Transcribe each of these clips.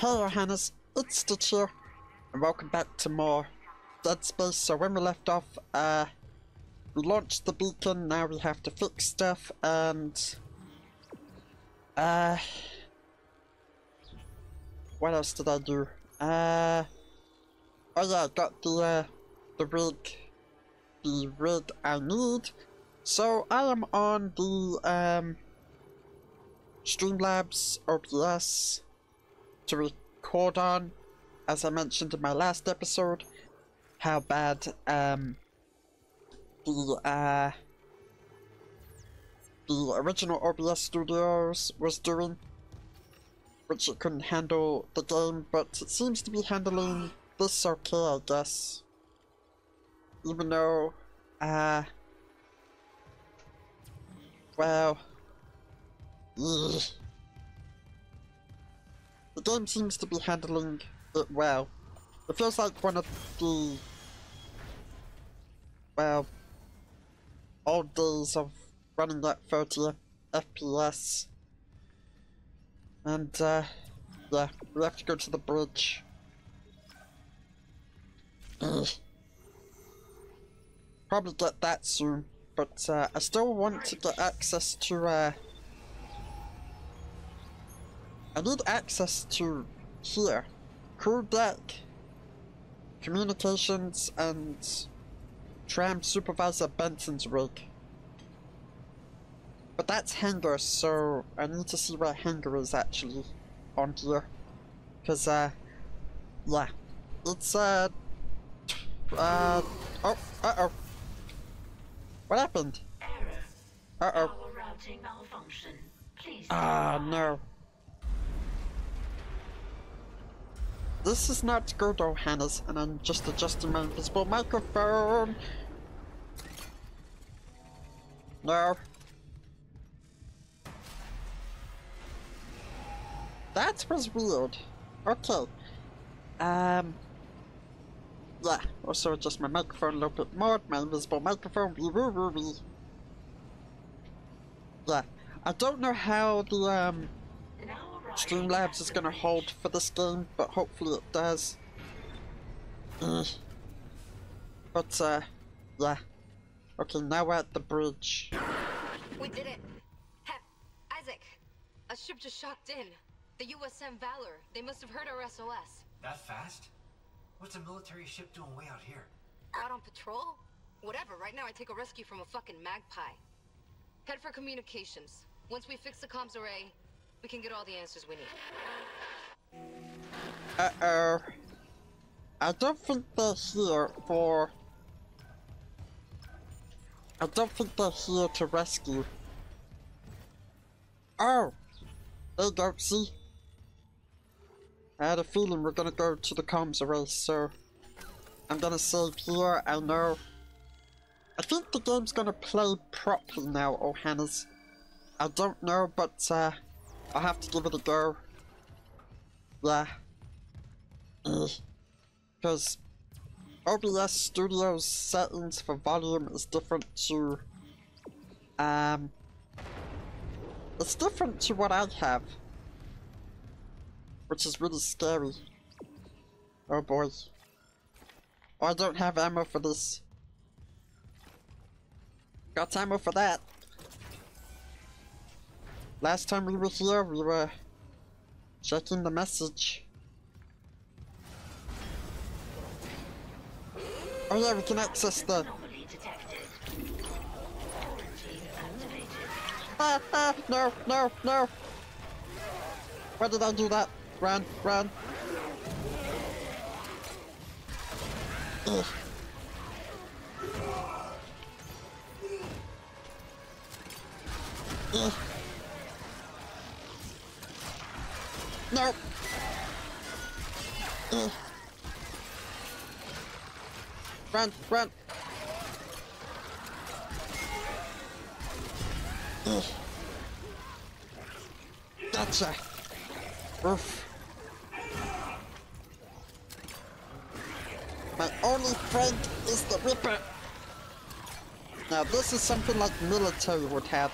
Hey, Your Highness, it's Stitch here, and welcome back to more Dead Space. So when we left off, we launched the beacon, now we have to fix stuff, and, what else did I do? Oh yeah, I got the rig I need. So I am on the, Streamlabs OBS to record on. As I mentioned in my last episode, how bad the original OBS Studios was doing, which it couldn't handle the game, but it seems to be handling this okay, I guess. Even though, well, the game seems to be handling it well. It feels like one of the, well, old days of running at 30 FPS. And yeah, we have to go to the bridge. Probably get that soon, but I still want to get access to, I need access to here. Crew deck, communications, and tram supervisor Benson's rig. But that's hangar, so I need to see where hangar is actually on here. Cause yeah, it's oh, uh-oh. What happened? Error. Uh-oh. Power routing malfunction. Please. Ah, no. This is not good, Your Highness, and I'm just adjusting my invisible microphone. No. That was weird. Okay. Yeah, also adjust my microphone a little bit more, my invisible microphone. Yeah, I don't know how the, Streamlabs is gonna hold for this game, but hopefully it does. But yeah. Okay, now we're at the bridge. We did it. Hep, Isaac, a ship just shocked in. The USM Valor. They must have heard our SOS. That fast? What's a military ship doing way out here? Out on patrol? Whatever. Right now, I take a rescue from a fucking magpie. Head for communications. Once we fix the comms array, we can get all the answers we need. Uh-oh. I don't think they're here for... I don't think they're here to rescue. Oh! They don't see. I had a feeling we're gonna go to the comms array, so... I'm gonna save here, I know. I think the game's gonna play properly now, Your Highness. I don't know, but, I'll have to give it a go. Yeah. Because OBS Studio's settings for volume is different to... It's different to what I have. Which is really scary. Oh boy. Oh, I don't have ammo for this. Got ammo for that. Last time we were here, we were checking the message. Oh yeah, we can access the... Ah, no, no, no! Why did I do that? Run, run! Ugh. Ugh. No. Ugh. Run, run. Ugh. Gotcha. Oof. My only friend is the Ripper. Now this is something like military would have.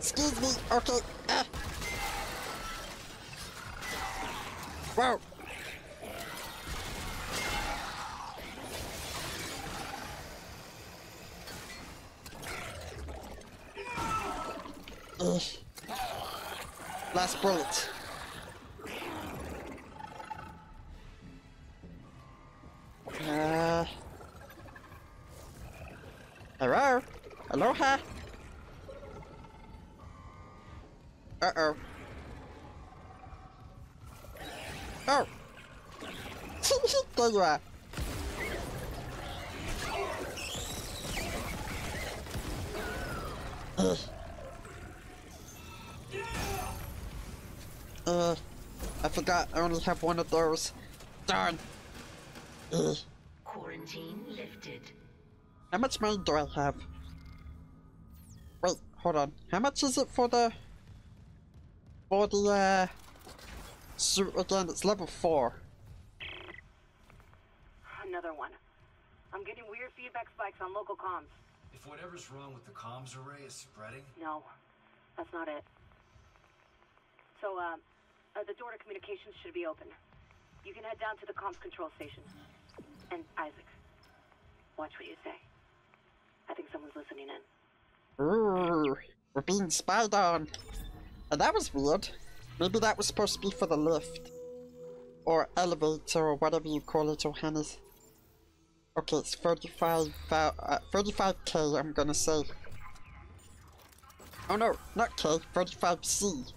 Excuse me. Okay. Wow. Ugh. Last bullet. Hello? Aloha? Uh-oh. Oh! There you are. Ugh. I forgot I only have one of those. Darn! Ugh. Quarantine lifted. How much money do I have? Wait, hold on. How much is it for the... suit again? It's level 4. Another one. I'm getting weird feedback spikes on local comms. If whatever's wrong with the comms array is spreading? No, that's not it. So, the door to communications should be open. You can head down to the comms control station. And Isaac, watch what you say. I think someone's listening in. Ooh, we're being spied on. And that was weird. Maybe that was supposed to be for the lift. Or elevator, or whatever you call it, Johannes. Okay, it's 35K, I'm gonna say. Oh no, not K, 35C.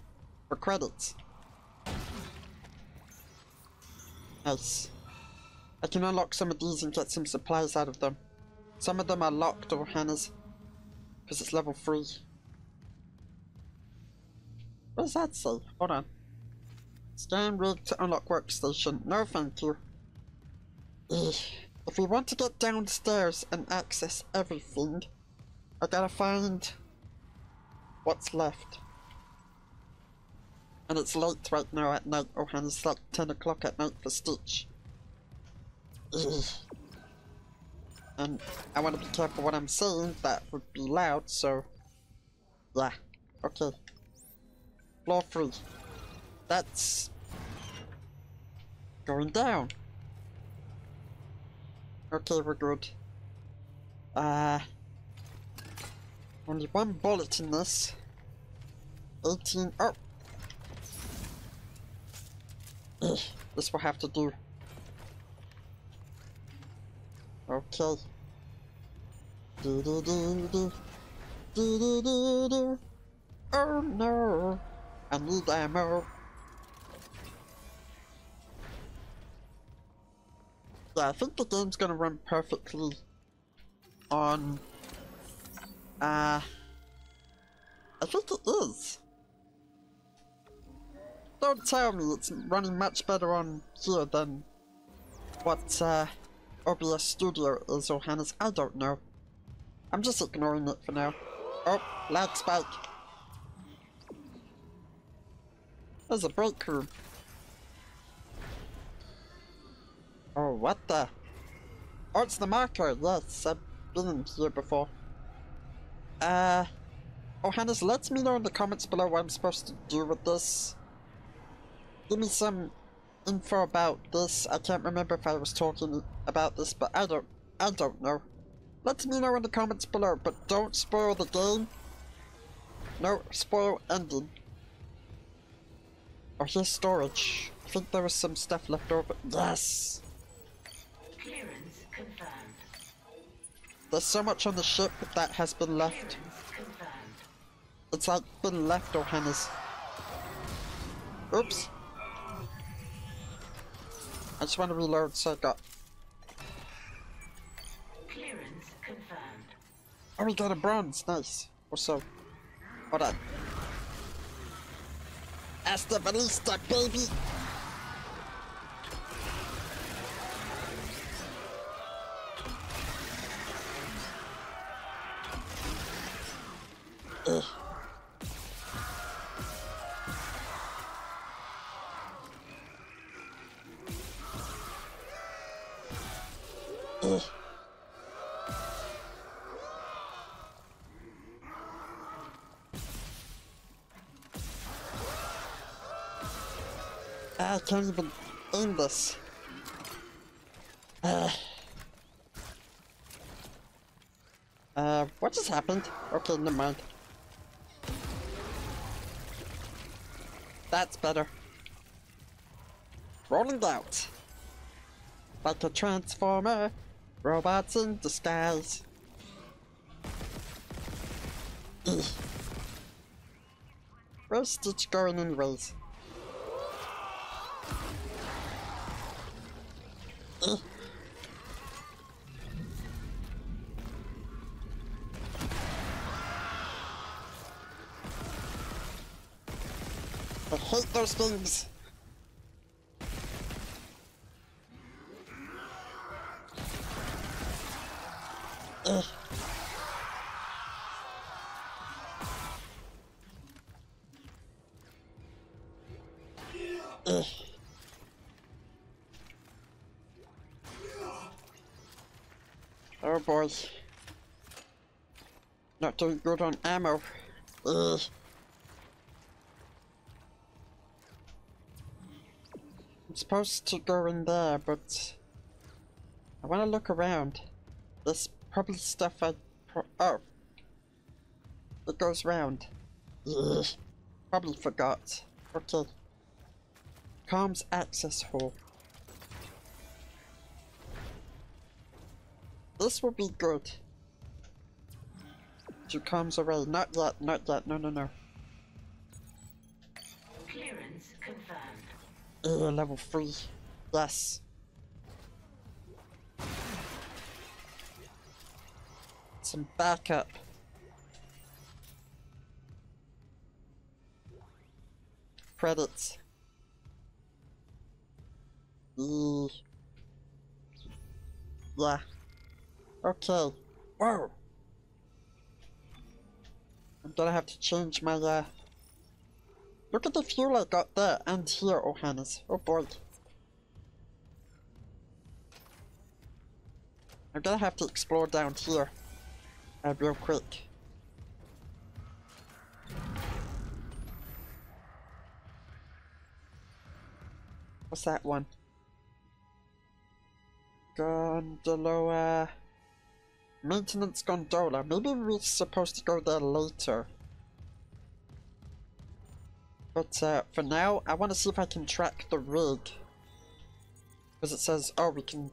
For credits. Nice. I can unlock some of these and get some supplies out of them. Some of them are locked, Johannes. Because it's level 3. What does that say? Hold on. Scan rig to unlock workstation. No thank you. Ugh. If we want to get downstairs and access everything, I gotta find what's left. And it's late right now at night, oh, and it's like 10 o'clock at night for Stitch. Ugh. And I want to be careful what I'm saying, that would be loud, so... Yeah, okay. Floor 3. That's going down. Okay, we're good. Only one bullet in this. 18. Oh, ugh, this will have to do. Okay. Do do do do do do do do. Oh no. I need ammo. Yeah, I think the game's gonna run perfectly on... I think it is. Don't tell me it's running much better on here than what OBS Studio is, Johannes. I don't know. I'm just ignoring it for now. Oh, lag spike. There's a break room. Oh, what the? Oh, it's the marker. Yes, I've been in here before. Johannes, let me know in the comments below what I'm supposed to do with this. Give me some info about this. I can't remember if I was talking about this, but I don't know. Let me know in the comments below, but don't spoil the game. No spoil ending. Oh, here's storage. I think there was some stuff left over. Yes! Clearance confirmed. There's so much on the ship that has been left. It's like been left, Johannes. Oops. I just want to reload, so I got... Clearance confirmed. Oh, we got a bronze. Nice. Also, hold on. Hasta Barista, baby! Ugh. Ugh. I can't even aimless. What just happened? Okay, never mind. That's better. Rolling out. Like a transformer. Robots in disguise. Ugh. Where's Stitch going anyways? Ugh. I hate those things! Ugh. Ugh. Oh boy. Not doing good on ammo. Ugh. I'm supposed to go in there, but I want to look around. There's probably stuff oh! It goes round. Ugh. Probably forgot. Okay. Comms access hall. This will be good. To comms array. Not yet, not yet. No, no, no. Clearance confirmed. Ugh, level 3. Yes. Some backup. Credits. Yeah. Okay. Whoa. I'm gonna have to change my look at the fuel I got there and here, Ohannes. Oh boy. I'm gonna have to explore down here. Real quick. What's that one? Gondola. Maintenance gondola. Maybe we're supposed to go there later. But for now, I want to see if I can track the rig. Because it says, oh, we can.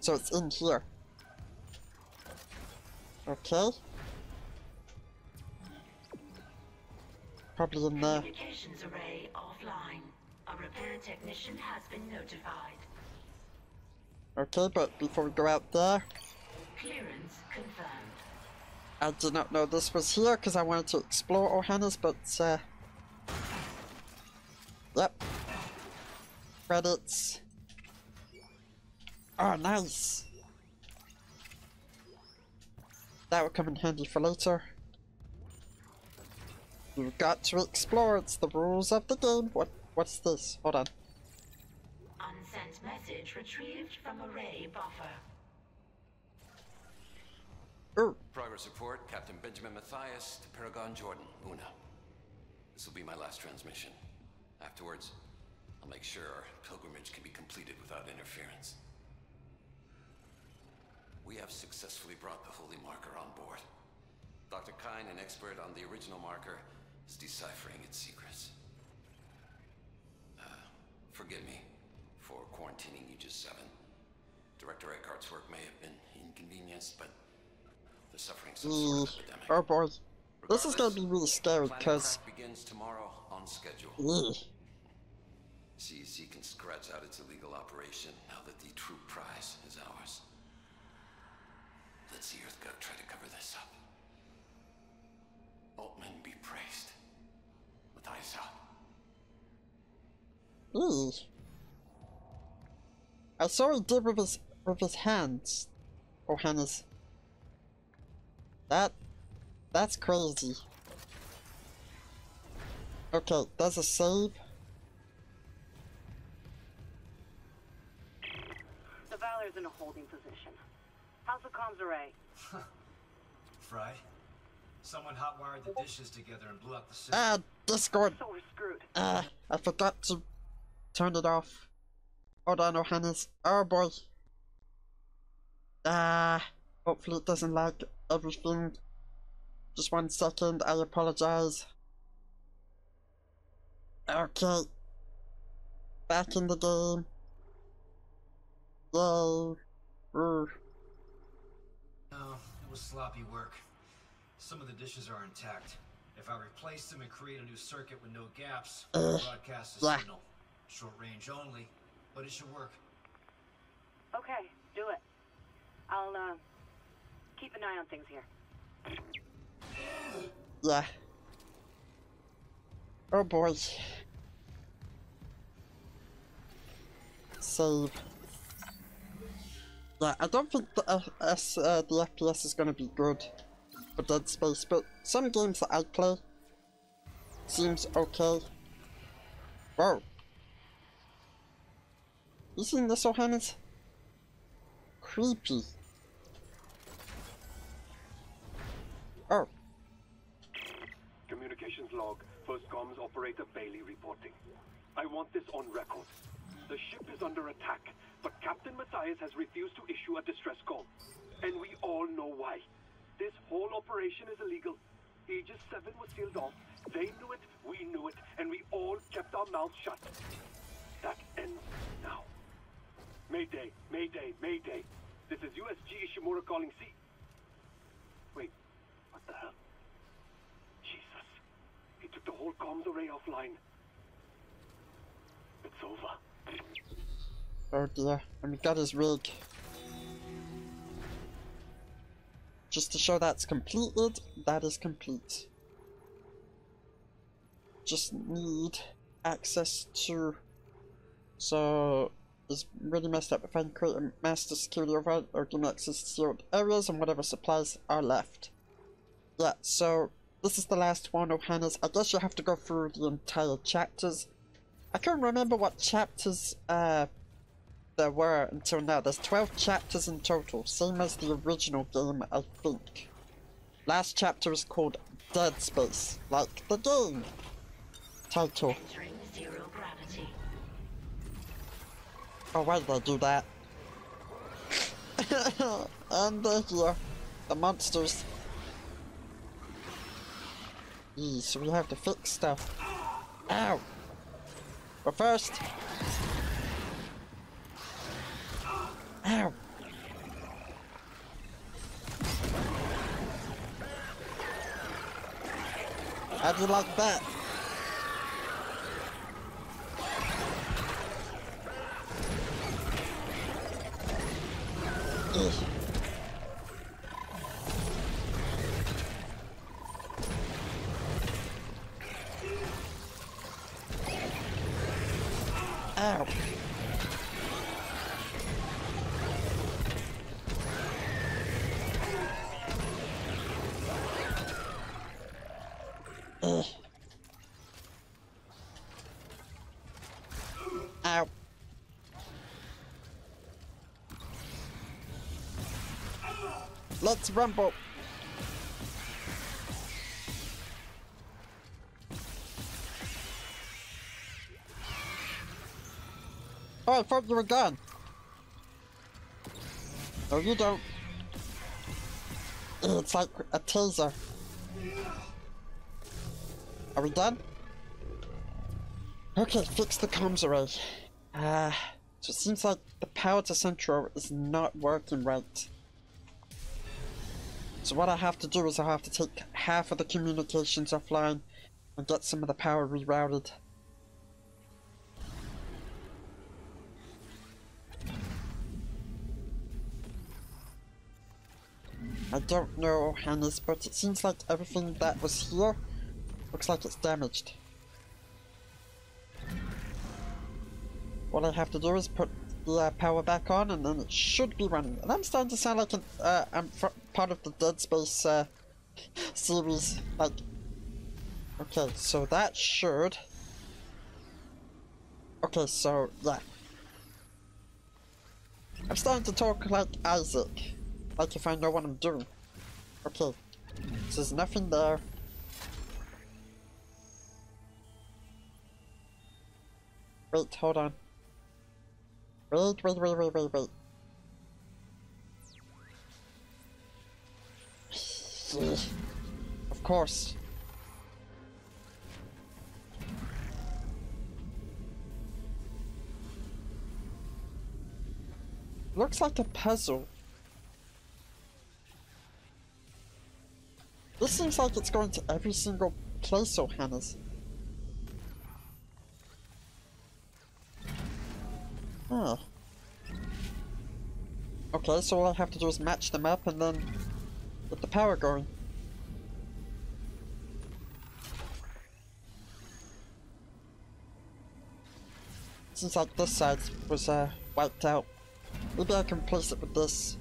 So it's in here. Okay. Probably in there. Communications array offline. A repair technician has been notified. Okay, but before we go out there, clearance confirmed. I did not know this was here because I wanted to explore Ohannes, but yep. Credits. Oh, nice. That will come in handy for later. You've got to explore. It's the rules of the game. What's this? Hold on. Unsent message retrieved from array buffer. Ooh. Progress report, Captain Benjamin Matthias to Paragon Jordan, Una. This will be my last transmission. Afterwards, I'll make sure our pilgrimage can be completed without interference. We have successfully brought the holy marker on board. Dr. Kine, an expert on the original marker, is deciphering its secrets. Forgive me for quarantining Aegis 7. Director Eckhart's work may have been inconvenienced, but they're suffering some sort of epidemic. Oh boy. This is gonna be really scary, because begins tomorrow on schedule. CEC can scratch out its illegal operation now that the true prize is ours. Let's see Earth God try to cover this up. Altman be praised. With eyes up. Ooh. I saw he did with his hands. Ohannes. That's crazy. Okay, that's a save. The Valor's in a holding position. How's the comms array? Fry? Someone hotwired the dishes together and blew up the system. Discord! So we're screwed. I forgot to Turn it off. Hold on, Johannes. Oh boy. Hopefully it doesn't like everything. Just 1 second, I apologize. Okay. Back in the game. Yay. Oh, it was sloppy work. Some of the dishes are intact. If I replace them and create a new circuit with no gaps, I'll broadcast a signal. Short range only, but it should work. Okay, do it. I'll keep an eye on things here. Yeah. Oh boy. Save. Yeah, I don't think the FPS is gonna be good for Dead Space, but some games that I play seems okay. Whoa. You seen this, Johannes? Creepy. Oh. Communications log, first comms operator Bailey reporting. I want this on record. The ship is under attack, but Captain Matthias has refused to issue a distress call. And we all know why. This whole operation is illegal. Aegis 7 was sealed off. They knew it, we knew it, and we all kept our mouths shut. That ends now. Mayday, mayday, mayday. This is USG Ishimura calling C. Wait, what the hell? Jesus. He took the whole comms array offline. It's over. Oh dear, and we got his rig. Just to show that's completed, that is complete. Just need access to... So... It's really messed up if I create a master security override or give me access to sealed areas and whatever supplies are left. Yeah, so this is the last one, Johannes. I guess you have to go through the entire chapters. I can't remember what chapters there were until now. There's 12 chapters in total, same as the original game, I think. Last chapter is called Dead Space, like the game title. Oh, why did I do that? And they're here. The monsters. Eee, so we have to fix stuff. Ow! But first... Ow! How do you like that? Ow. Ow. Let's rumble. Oh, I thought you were gone. No, you don't. It's like a taser. Are we done? Okay, fix the comms array. So it seems like the power to Central is not working right. So what I have to do is I have to take half of the communications offline and get some of the power rerouted. I don't know, Hannes, but it seems like everything that was here looks like it's damaged. What I have to do is put the power back on, and then it should be running. And I'm starting to sound like an, I'm part of the Dead Space series. Like, okay, so that should. Okay, so yeah, I'm starting to talk like Isaac, like if I know what I'm doing. Okay, so there's nothing there. Wait, hold on. Wait. Of course. Looks like a puzzle. This seems like it's going to every single place Ohana's. Oh. Okay, so all I have to do is match them up and then get the power going. Seems like this side was wiped out. Maybe I can place it with this.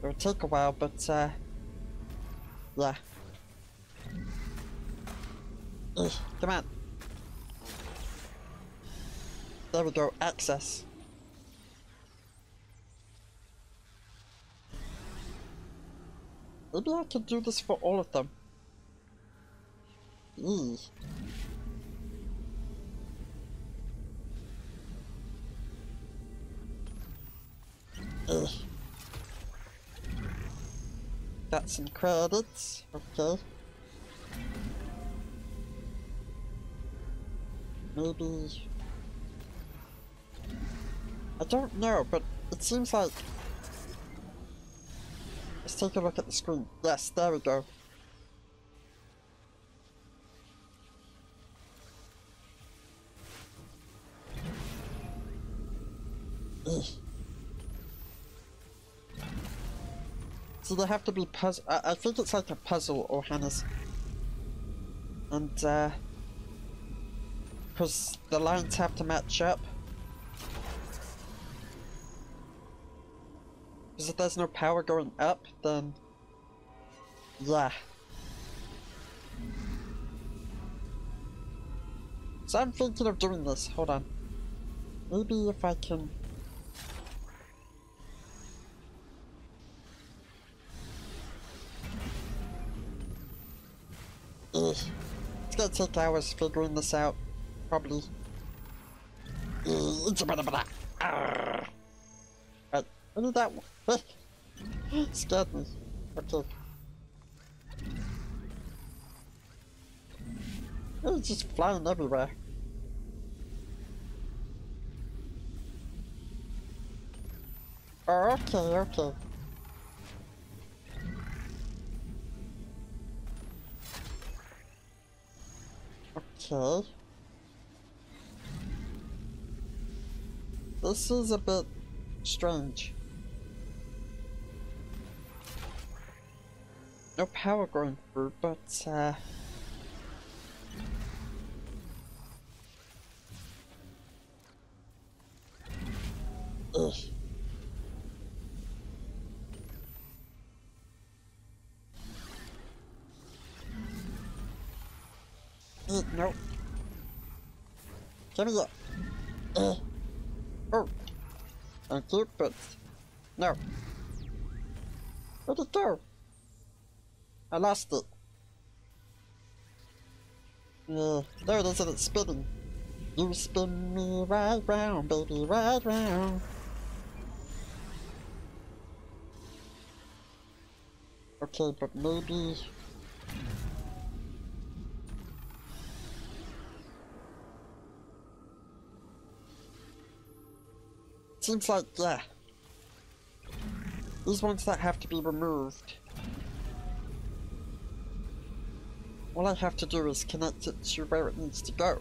It'll take a while, but yeah. Ugh, come on. There we go, access. Maybe I can do this for all of them. Eee. Ugh. Got some credits, okay. Maybe... I don't know, but it seems like... Let's take a look at the screen. Yes, there we go. Ugh. So they have to be puzzle. I think it's like a puzzle, Ohana's. And, because the lines have to match up. Because if there's no power going up, then... Yeah. So I'm thinking of doing this. Hold on. Maybe if I can... Ugh. It's gonna take hours figuring this out, probably. Right, what did that one? Scared me. Okay. It was just flying everywhere. Okay. Okay. This is a bit strange. No power going through, but Ugh. Nope. Give me that. Oh. Thank you, but... No. Where'd it go? I lost it. There it is, and it's spinning. You spin me right round, baby, right round. Okay, but maybe... Seems like, yeah. These ones that have to be removed. All I have to do is connect it to where it needs to go.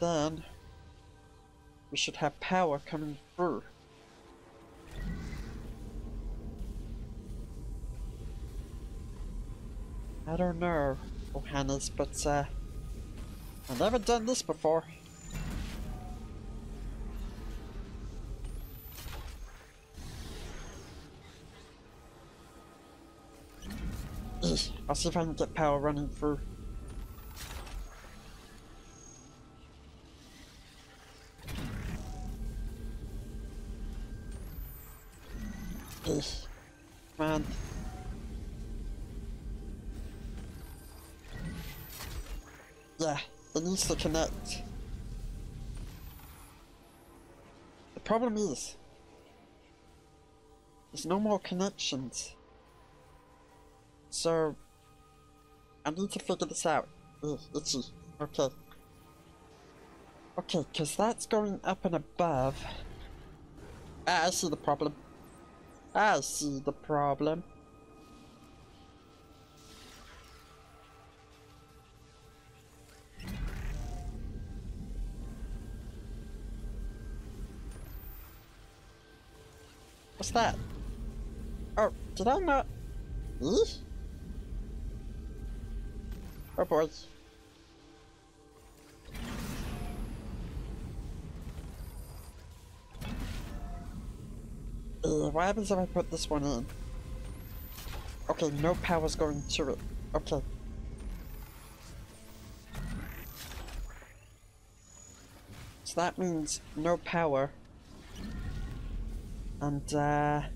Then, we should have power coming through. I don't know, Ohana's, but I've never done this before. I'll see if I can get power running through. Come on. There, it needs to connect. The problem is, there's no more connections. So, I need to figure this out. Ugh, itchy. Okay. Okay, because that's going up and above. Ah, I see the problem. I see the problem. What's that? Oh, did I not? Eesh? Oh boy. What happens if I put this one in? Okay, no power's going to it. Okay. So that means no power. And, okay,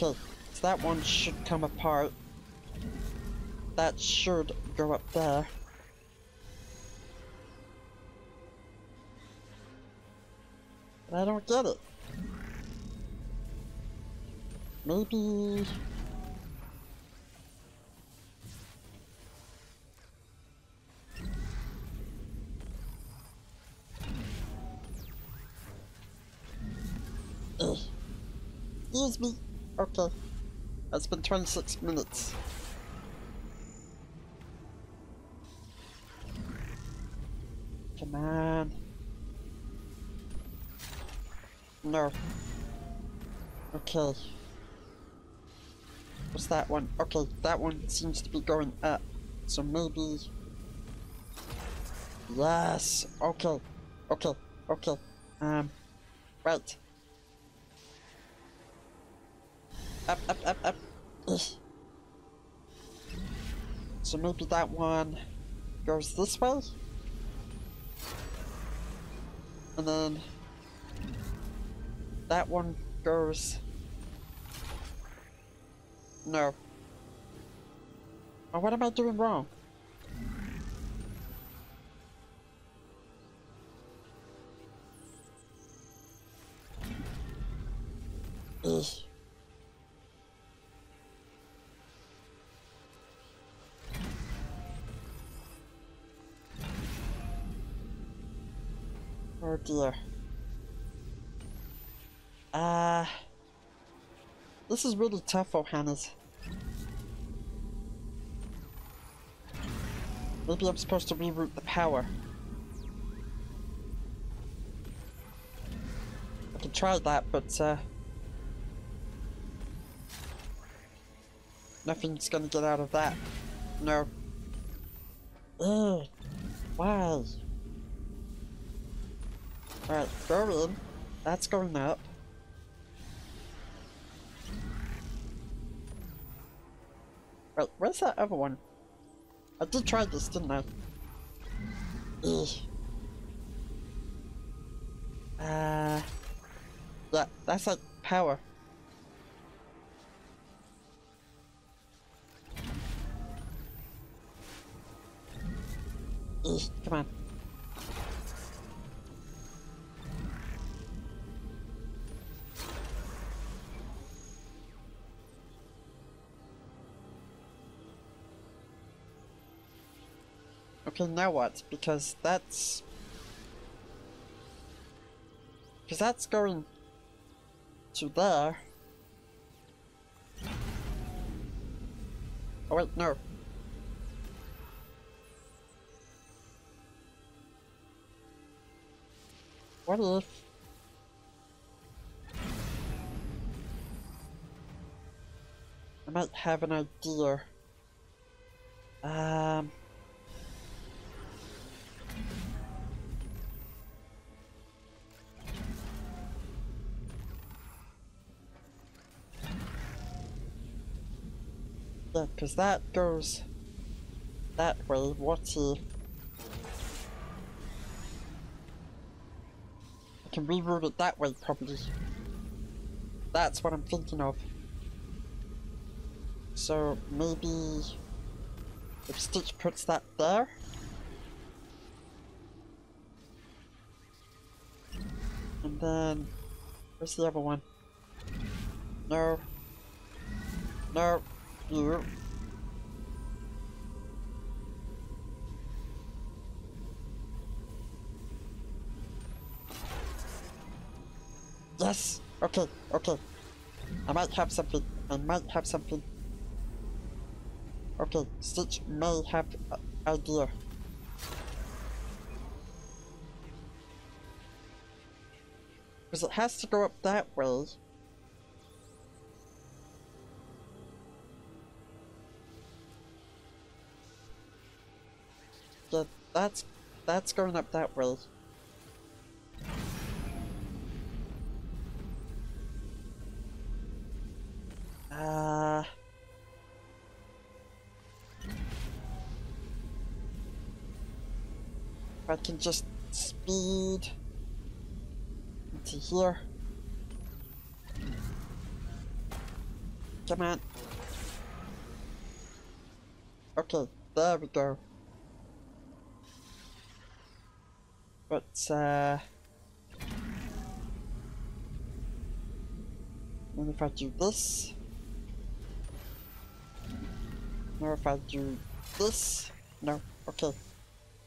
so that one should come apart. That should go up there. But I don't get it. Maybe... ugh. Excuse me. Okay. It's been 26 minutes. Come on. No. Okay. What's that one? Okay, that one seems to be going up. So maybe... yes! Okay. Okay. Okay. Right. Up, up, up, up. Ugh. So maybe that one goes this way? And then that one goes... no. Oh, what am I doing wrong? Ugh. Oh dear. This is really tough, Ohana's. Maybe I'm supposed to reroute the power. I can try that, but nothing's gonna get out of that. No. Ugh. Why? Alright, go in. That's going up. Right, where's that other one? I did try this, didn't I? Ugh. Yeah, that's like power. Ugh, come on. Okay, now what? Because that's... because that's going to there. Oh wait, no. What if... I might have an idea. Because that goes that way. What if... can reroute it that way, probably. That's what I'm thinking of. So maybe if Stitch puts that there. And then, where's the other one? No. No. You. Yes! Okay, okay. I might have something. I might have something. Okay, Stitch may have an idea. Because it has to go up that way. Yeah, that's going up that way. I can just speed into here. Come on. Okay, there we go. But and if I do this, or if I do this, no, okay.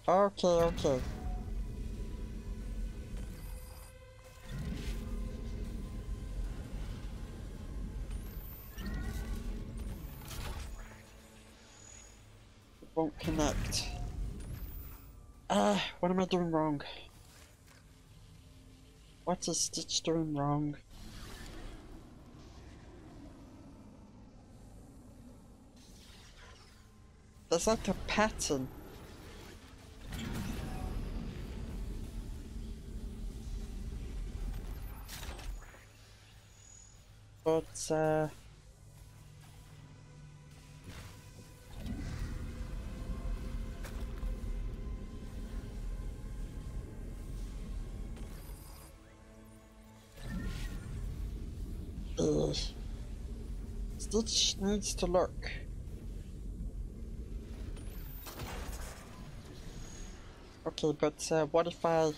Okay, okay. It won't connect. Ah, what am I doing wrong? What is Stitch doing wrong? There's like a pattern. But, Stitch needs to lurk. Okay, but what if I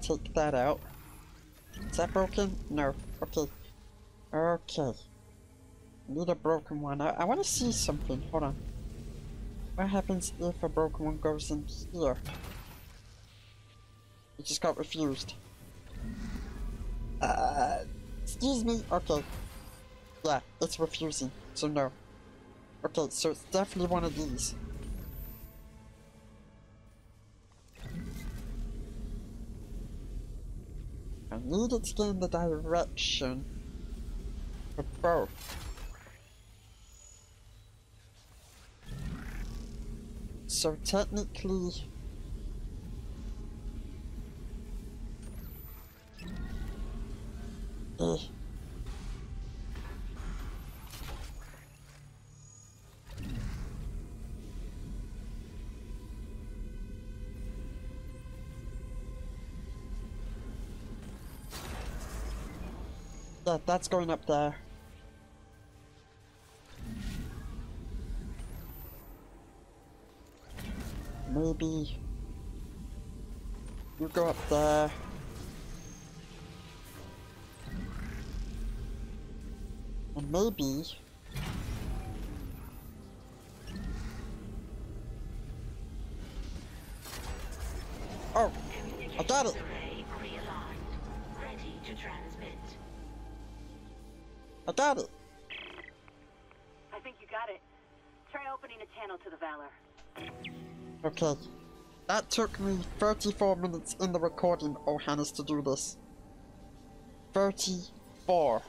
take that out? Is that broken? No. Okay. Okay, need a broken one. I want to see something. Hold on. What happens if a broken one goes in here? It just got refused. Excuse me. Okay. Yeah, it's refusing. So no. Okay, so it's definitely one of these. I need it to get in the direction. Bro. So technically, yeah, that's going up there. Maybe you go up there. And maybe oh, I got it. I got it. I think you got it. Try opening a channel to the Valor. Okay, that took me 34 minutes in the recording, Ohannes, to do this. 34.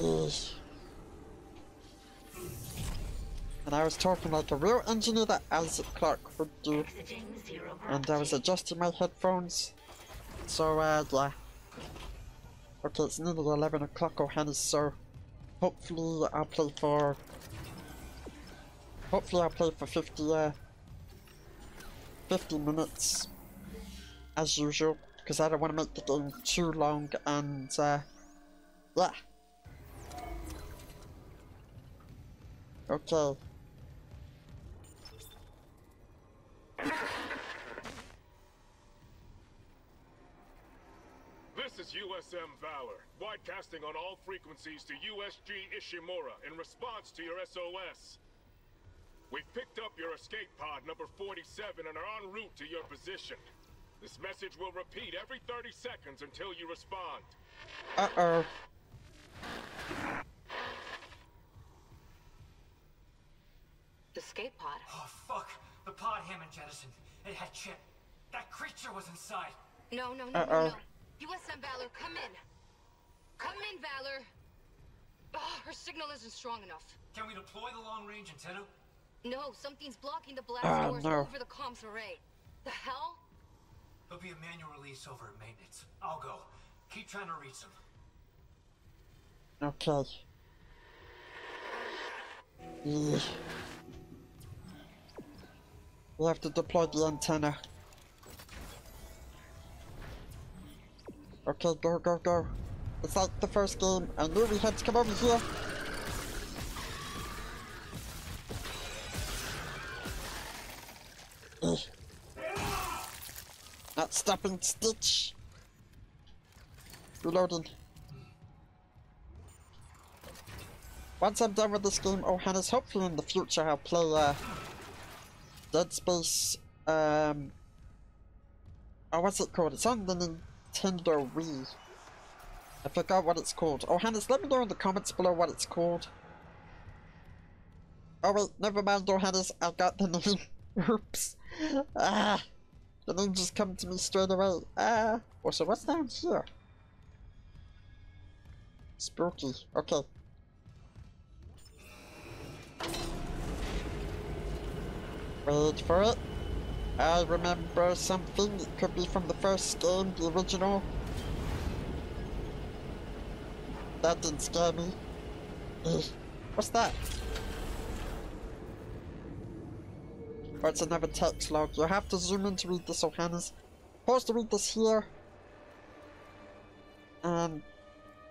Ugh. And I was talking like a real engineer that Isaac Clarke would do. And I was adjusting my headphones. So, yeah. Okay, it's nearly 11 o'clock, Ohannes, so hopefully I'll play for... Hopefully I'll play for 50 minutes. as usual, because I don't want to make the game too long, and yeah. Okay. This is USM Valor, broadcasting on all frequencies to USG Ishimura in response to your SOS. We've picked up your escape pod number 47 and are en route to your position. This message will repeat every 30 seconds until you respond. Uh-oh. The escape pod. Oh, fuck. The pod Hammond jettisoned. It had Chen. That creature was inside. No, no, no, no. USM Valor, come in. Come in, Valor. Oh, her signal isn't strong enough. Can we deploy the long-range antenna? No, something's blocking the blast doors over the comms array. The hell? There'll be a manual release over at maintenance. I'll go. Keep trying to reach them. Okay. We'll have to deploy the antenna. Okay, go, go, go. It's like the first game. I knew we had to come over here. Not stopping, Stitch. Reloading. Once I'm done with this game, oh, Hannah's, hopefully in the future I'll play Dead Space. Oh, what's it called? It's on the Nintendo Wii. I forgot what it's called. Oh, Hannes, let me know in the comments below what it's called. Oh wait, never mind, oh Hannes, I got the name. Oops. Ah, the name just come to me straight away. Ah. Oh, so what's down here? Spooky. Okay. Wait for it. I remember something. It could be from the first game, the original. That didn't scare me. What's that? Oh, it's another text log. You have to zoom in to read this, O'Hannes. Supposed to read this here. And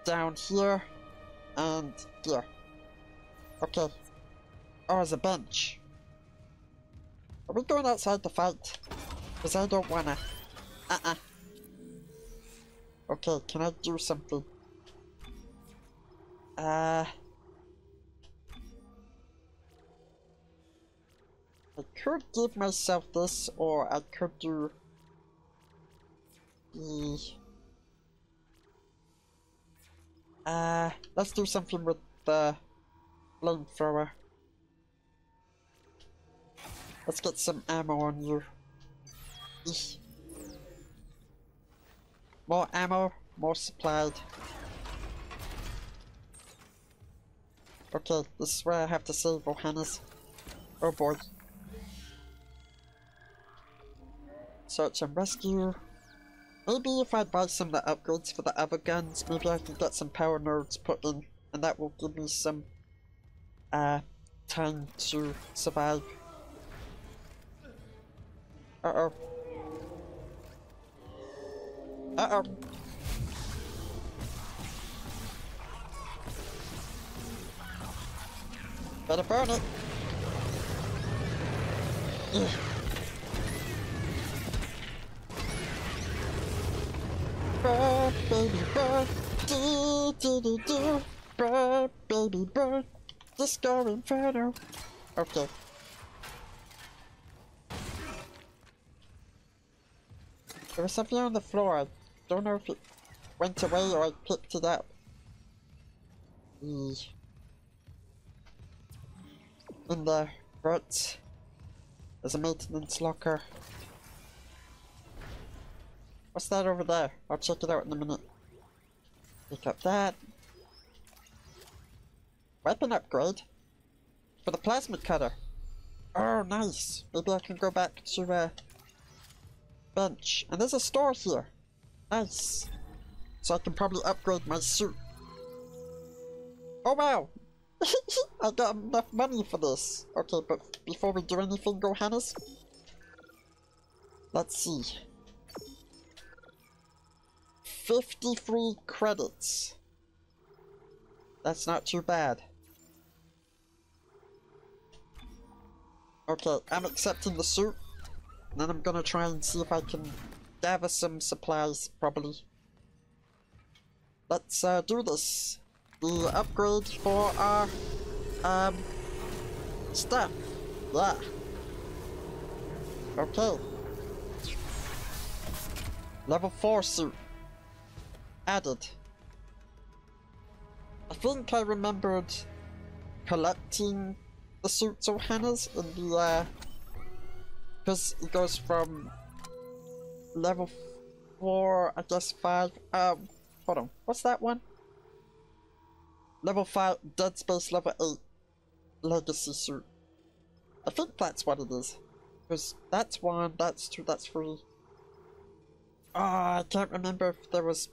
down here. And here. Okay. Oh, there's a bench. Are we going outside the fight? Because I don't wanna. Okay, can I do something? I could give myself this, or I could do the... let's do something with the flamethrower. Let's get some ammo on you. More ammo, more supplied. Okay, this is where I have to save Johannes. Oh boy. Search and rescue. Maybe if I buy some of the upgrades for the other guns, maybe I can get some power nodes put in, and that will give me some time to survive. Uh-oh. Uh-oh. Better burn it. Ugh. Burn, baby, burn. Do, do, do, do. Burn, baby, burn. Disco Inferno. Okay. There was something on the floor. I don't know if it went away or I picked it up. In the rut, there's a maintenance locker. What's that over there? I'll check it out in a minute. Pick up that. Weapon upgrade? For the plasma cutter. Oh, nice. Maybe I can go back to, bench. And there's a store here. Nice. So I can probably upgrade my suit. Oh wow! I got enough money for this. Okay, but before we do anything, Johannes, let's see. 53 credits. That's not too bad. Okay, I'm accepting the suit. And then I'm gonna try and see if I can gather some supplies, probably. Let's do this. The upgrade for our stuff. Yeah. Okay. Level 4 suit. Added. I think I remembered collecting the suits or Hannah's in the, because it goes from level 4, I guess 5, hold on, what's that one? Level 5, Dead Space level 8, Legacy suit. I think that's what it is, because that's 1, that's 2, that's 3. Ah, I can't remember if there was...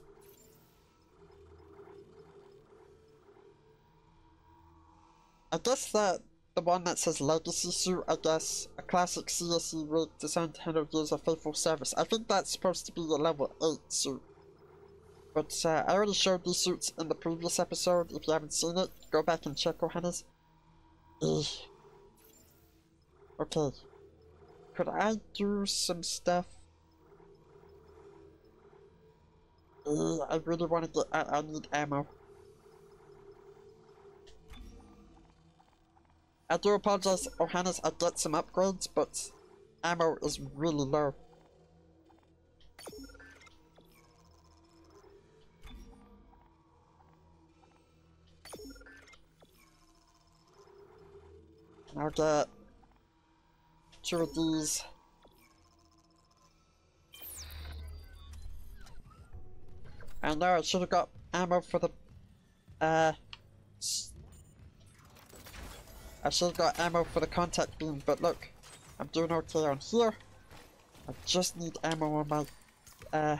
I guess that the one that says Legacy suit, I guess, a classic CSE rig designed to handle years of faithful service. I think that's supposed to be a level 8 suit. But I already showed these suits in the previous episode. If you haven't seen it, go back and check, Johannes. Okay. Could I do some stuff? I really want to get out. I need ammo. I do apologize, Johannes, I got some upgrades, but ammo is really low. I'll get 2 of these. I know I should have got ammo for the I should have got ammo for the contact beam, but look, I'm doing okay on here. I just need ammo on my,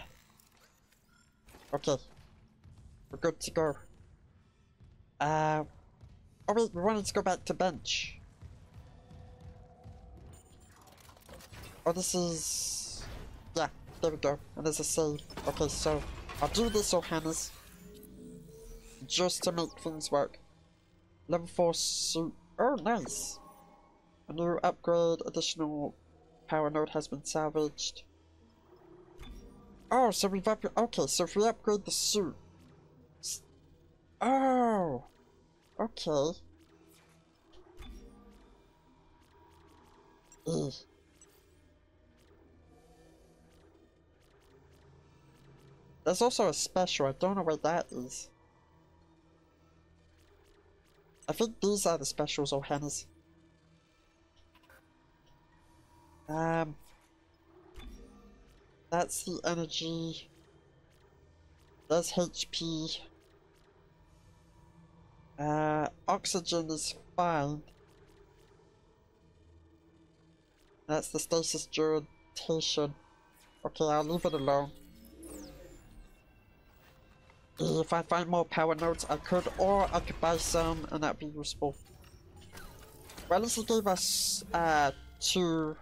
okay, we're good to go. Oh wait, we wanted to go back to bench. Oh, this is, yeah, there we go, and there's a save. Okay, so, I'll do this, Johannes, just to make things work. Level 4 suit. Oh, nice! A new upgrade, additional power node has been salvaged. Oh, so we've upgraded. Okay, so if we upgrade the suit. Oh! Okay. Ugh. There's also a special, I don't know where that is. I think these are the specials, Johannes. That's the energy. There's HP. Oxygen is fine. That's the stasis duration. Okay, I'll leave it alone. If I find more power nodes, I could, or I could buy some, and that'd be useful. Well, at least it gave us, 2.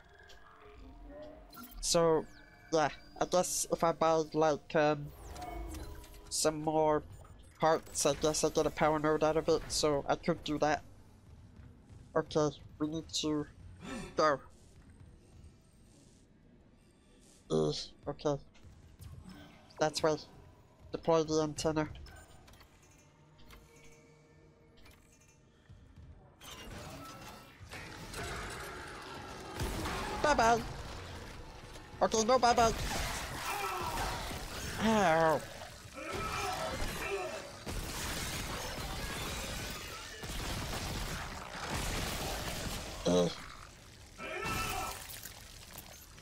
So, yeah, I guess if I buy, like, some more parts, I guess I get a power node out of it, so I could do that. Okay, we need to go. Okay. That's right. Deploy the antenna. Bye bye! Okay, no bye bye! Ow!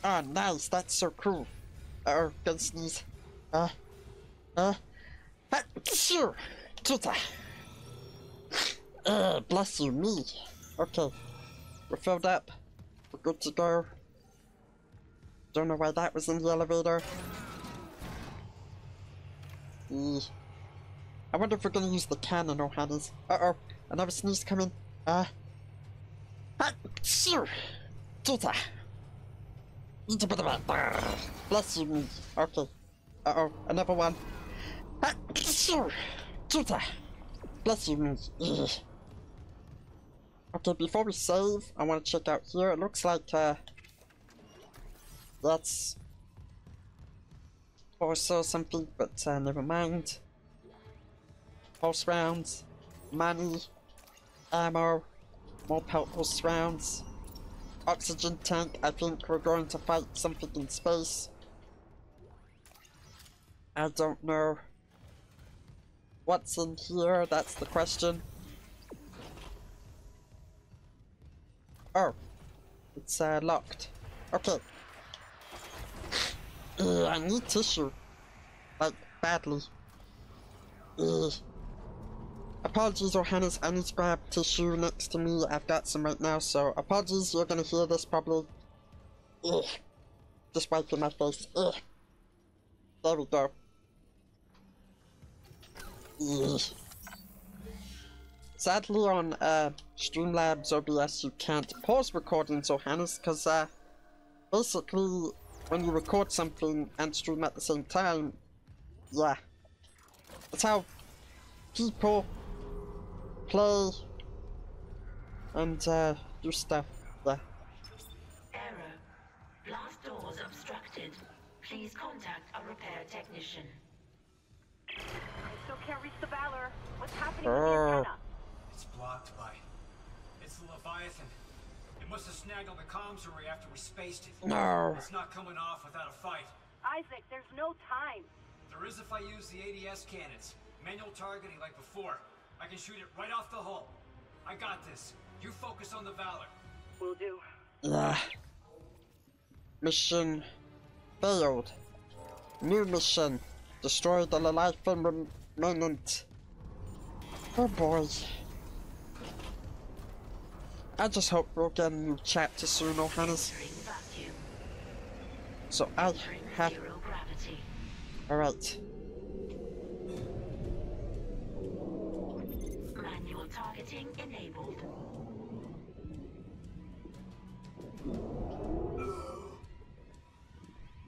Oh, nice! That's so cool! Uh-oh, gonna sneeze. Sure, Tuta. Bless you, me. Okay, we're filled up. We're good to go. Don't know why that was in the elevator. I wonder if we're gonna use the cannon, Johannes. Uh-oh, another sneeze coming. Sure, Tuta. Bless you, me. Okay. Uh-oh, another one. Shoo! Juta! Bless you, okay, before we save, I want to check out here. It looks like, that's also something, but never mind. Pulse rounds, money, ammo, more pulse rounds, oxygen tank. I think we're going to fight something in space. I don't know what's in here, that's the question. Oh, it's locked. Okay. I need tissue. Like, badly. Apologies, Johannes, I need to grab tissue next to me. I've got some right now, so apologies, you're gonna hear this probably. Just wiping my face. There we go. Sadly, on Streamlabs OBS, you can't pause recording, Johannes, because basically, when you record something and stream at the same time, yeah. That's how people play and do stuff. Yeah. Error. Blast doors obstructed. Please contact a repair technician. I still can't reach the Valor. What's happening with Una? It's blocked by... It's the Leviathan. It must have snagged on the comms array after we spaced it. No. It's not coming off without a fight. Isaac, there's no time. There is if I use the ADS cannons. Manual targeting like before. I can shoot it right off the hull. I got this. You focus on the Valor. Will do. Mission failed. New mission. Destroy the Leviathan remnant. Oh boy. I just hope we'll get a new chapter soon, Johannes. So I have... Alright. Manual targeting enabled.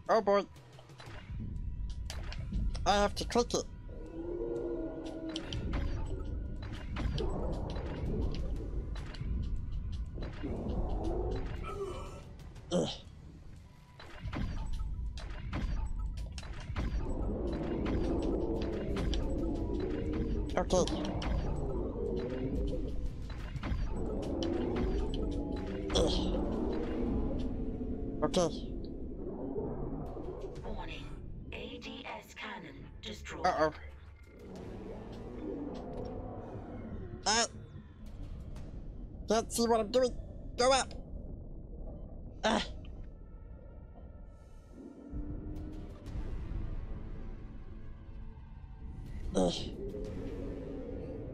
Oh boy. I have to click it. Ugh. Okay. Ugh. Okay. Uh-oh. I can't see what I'm doing. Go up!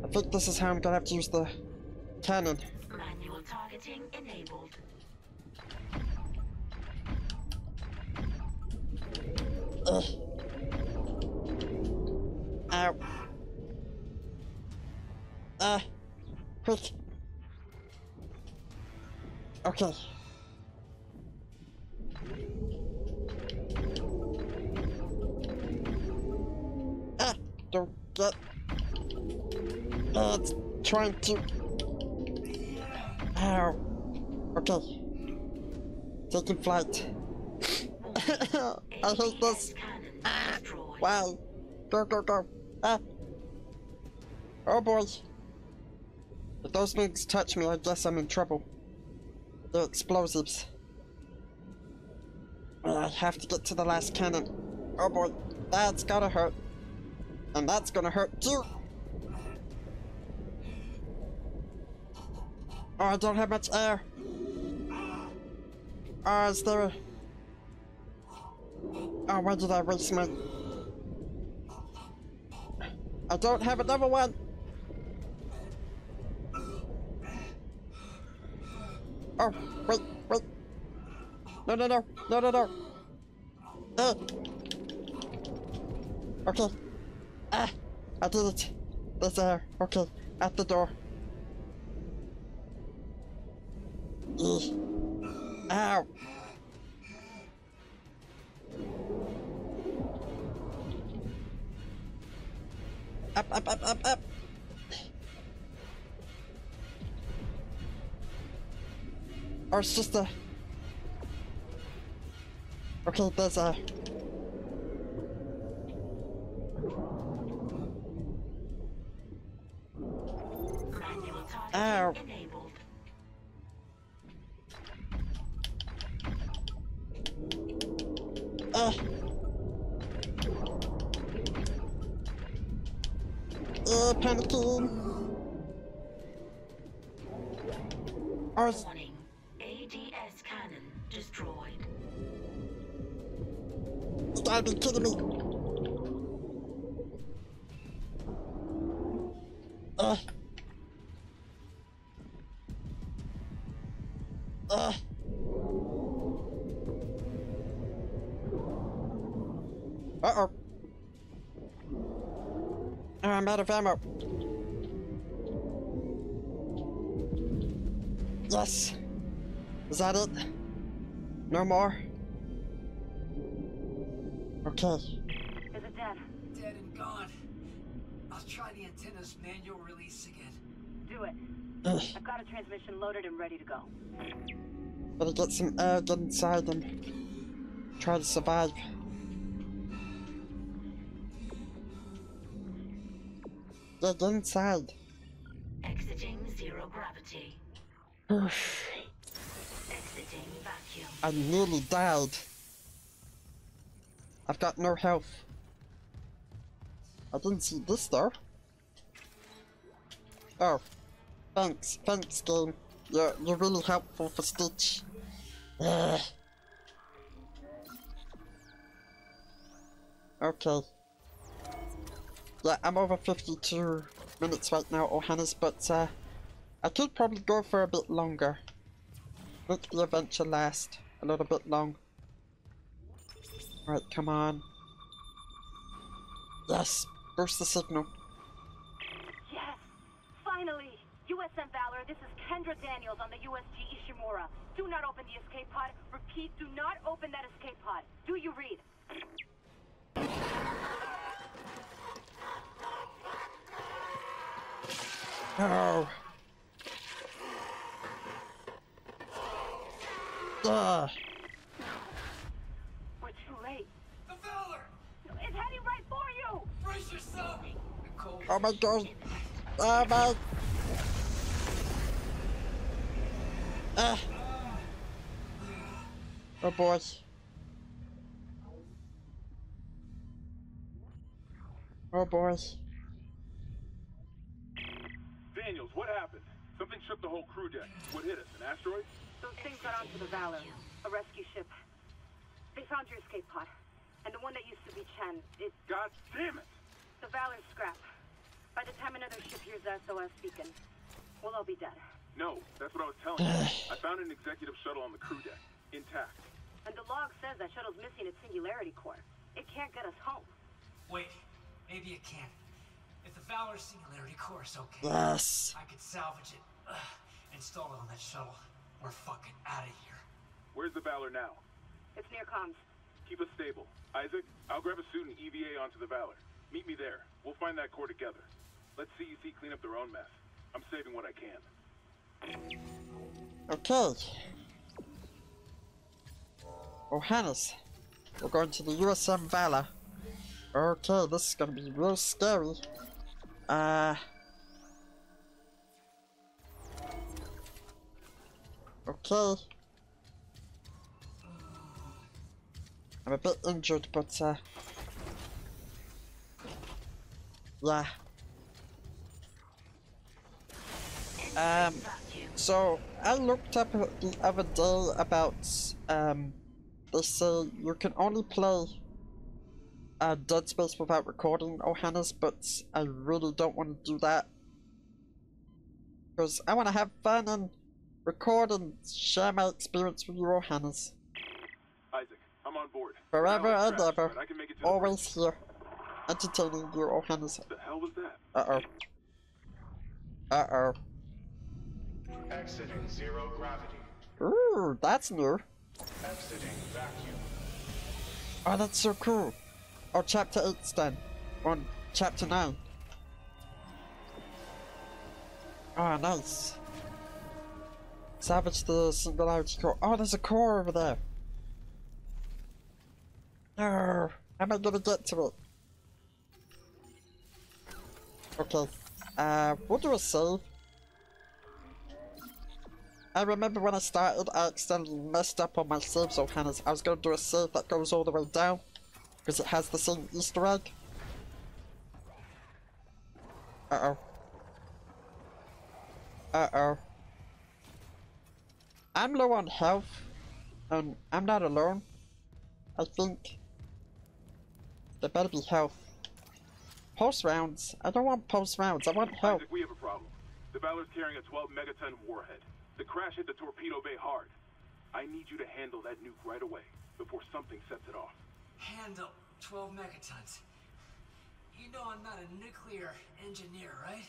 I think this is how I'm gonna have to use the cannon. Manual targeting enabled. Ow. Quick. Okay. Don't get... it's trying to... Ow. Okay. Taking flight. I hate this. Wow. Go, go, go. Oh boy. If those things touch me, I guess I'm in trouble. They're explosives. I have to get to the last cannon. Oh boy, that's gotta hurt. And that's gonna hurt too. Oh, I don't have much air. Oh, is there a... Oh, why did I waste my... I don't have another one! Oh, wait, wait! No, no, no, no, no, no! Okay. I did it. There's air. Okay, at the door. Ow! Up. Or it's just a... Okay, there's a... Ow. Panicking. Warning. ADS cannon destroyed. You gotta be kidding me. Uh-oh. I'm out of ammo. Yes. Is that it? No more? Okay. Is it dead? Dead and gone. I'll try the antenna's manual release again. Do it. I've got a transmission loaded and ready to go. Better get some air, get inside and try to survive. Yeah, get inside. Exiting zero gravity. Exiting vacuum. I nearly died. I've got no health. I didn't see this though. Oh. Thanks game. You're really helpful for Stitch. Ugh. Okay. Yeah, I'm over 52 minutes right now, Ohannes, but I could probably go for a bit longer. Make the adventure last a little bit long. Alright, come on. Yes, boost the signal. Yes, finally! USM Valor, this is Kendra Daniels on the USG Ishimura. Do not open the escape pod. Repeat, do not open that escape pod. Do you read? No! We're too late. The Valor! It's heading right for you! Brace yourself! Nicole. Oh my god! Oh my... Ah! Oh boy. Oh boy. Daniels, what happened? Something shook the whole crew deck. What hit us? An asteroid? Those things got onto the Valor, a rescue ship. They found your escape pod, and the one that used to be Chen. It... God damn it! The Valor's scrap. By the time another ship hears the SOS beacon, we'll all be dead. No, that's what I was telling you. I found an executive shuttle on the crew deck, intact. And the log says that shuttle's missing its singularity core. It can't get us home. Wait, maybe it can. If the Valor singularity core is okay, yes. I could salvage it, install it on that shuttle. We're fucking out of here. Where's the Valor now? It's near comms. Keep us stable. Isaac, I'll grab a suit and EVA onto the Valor. Meet me there. We'll find that core together. Let CEC clean up their own mess. I'm saving what I can. Okay. Ohannes, we're going to the USM Valor. Okay, this is gonna be real scary. Okay. I'm a bit injured, but yeah. So I looked up the other day about they say you can only play Dead Space without recording, Ohannes, but I really don't want to do that because I want to have fun and record and share my experience with you, Ohannes. Isaac, I'm on board. Forever and ever, always here, entertaining you, Ohannes. What the hell was that? Uh-oh. Uh-oh. Exiting zero gravity. Ooh, that's new. Exiting vacuum. Oh, that's so cool. Oh, chapter 8's done. On chapter 9. Oh, nice. Salvage the singularity core. Oh, there's a core over there. No, how am I gonna get to it? Okay, what do I save? I remember when I started, I accidentally messed up on my saves, oh Hannah's. I was gonna do a save that goes all the way down, because it has the same Easter egg. Uh-oh. Uh-oh. I'm low on health, and I'm not alone, I think. There better be health. Pulse rounds? I don't want pulse rounds, I want health. Isaac, we have a problem. The Valor's carrying a 12 megaton warhead. The crash hit the torpedo bay hard. I need you to handle that nuke right away, before something sets it off. Handle 12 megatons? You know I'm not a nuclear engineer, right?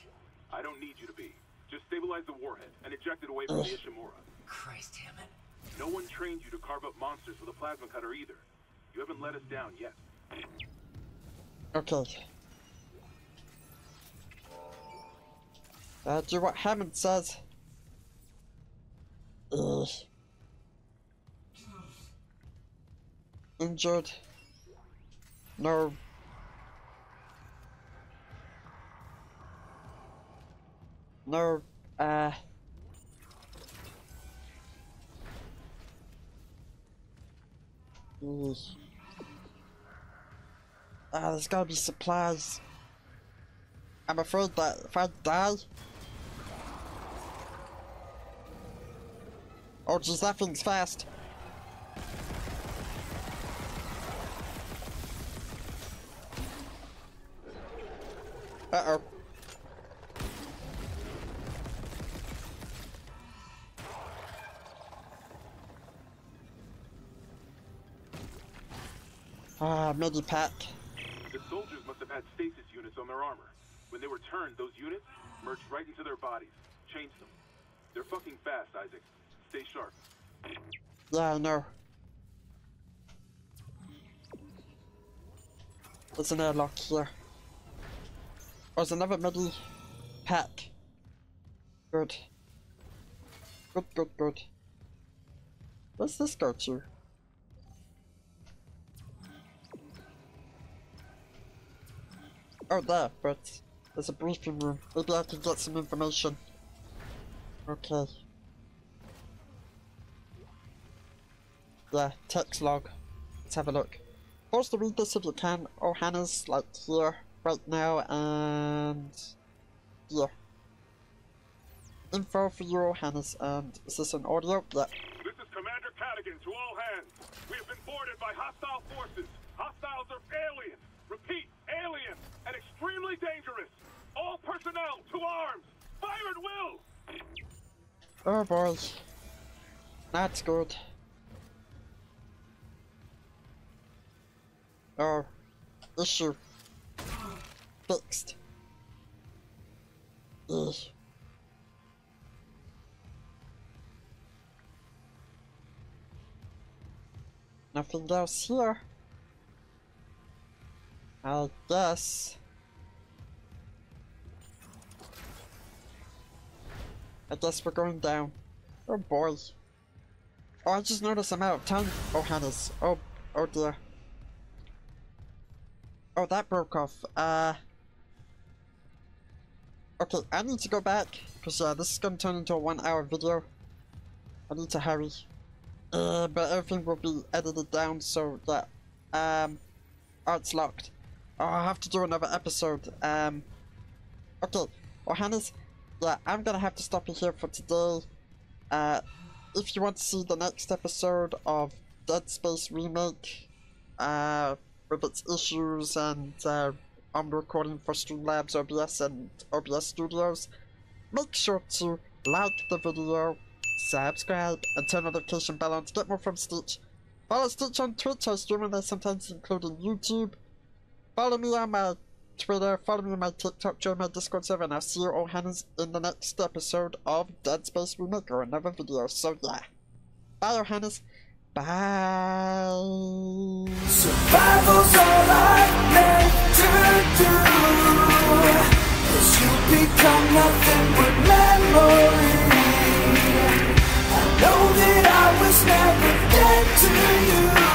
I don't need you to be. Just stabilize the warhead and eject it away from the Ishimura. Christ damn it. No one trained you to carve up monsters with a plasma cutter either. You haven't let us down yet. Okay. Do what Hammond says. Ugh. Injured. No. No, there's gotta be supplies. I'm afraid that if I die... Oh jeez, that thing's fast. Uh-oh. Ah, Medipack. The soldiers must have had stasis units on their armor. When they were turned, those units merged right into their bodies. Changed them. They're fucking fast, Isaac. Stay sharp. Yeah, I know. There's an airlock here. Oh, there's another Medipack. Good. Good, good, good. Where's this go to? Oh, there, but there's a briefing room. Maybe I can get some information. Okay. Yeah, text log. Let's have a look. Pause to read this if you can. Oh, Hannah's like here, right now, and here. Info for you, Hannah's, and is this an audio? Yeah. This is Commander Cadigan to all hands. We have been boarded by hostile forces. Hostiles are aliens. Repeat, alien and extremely dangerous. All personnel to arms. Fire at will. Oh boy, that's good. Oh, issue fixed. Ugh. Nothing else here. I guess. We're going down. Oh boy. Oh, I just noticed I'm out of time. Oh, Hannah's. Oh, oh dear. Oh, that broke off. Okay, I need to go back. Because this is going to turn into a 1 hour video. I need to hurry. But everything will be edited down so that. Oh, it's locked. Oh, I'll have to do another episode. Okay. Oh, Hannah's, yeah, I'm gonna have to stop you here for today. If you want to see the next episode of Dead Space Remake, with its issues and, I'm recording for Streamlabs OBS and OBS Studios, make sure to like the video, subscribe, and turn the notification bell on to get more from Stitch. Follow Stitch on Twitch, I stream on there sometimes, including YouTube. Follow me on my Twitter, follow me on my TikTok, join my Discord server, and I'll see you all hands in the next episode of Dead Space Remake or another video. So yeah. Bye all hands. Bye. Survival's all I meant to do. I'm nothing but memory. I know that I was never dead to you.